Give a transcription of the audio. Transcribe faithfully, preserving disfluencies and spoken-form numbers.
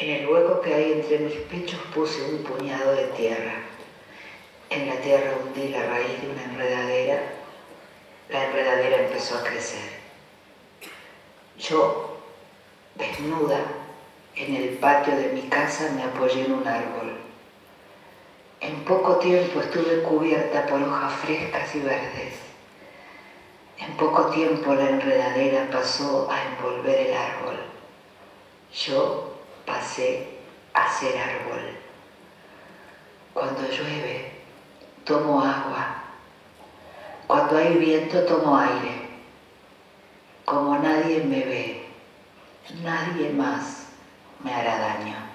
En el hueco que hay entre mis pechos puse un puñado de tierra. En la tierra hundí la raíz de una enredadera. La enredadera empezó a crecer. Yo, desnuda, en el patio de mi casa me apoyé en un árbol. En poco tiempo estuve cubierta por hojas frescas y verdes. En poco tiempo la enredadera pasó a envolver el árbol. Yo pasé a ser árbol. Cuando llueve, tomo agua. Cuando hay viento, tomo aire. Como nadie me ve, nadie más me hará daño.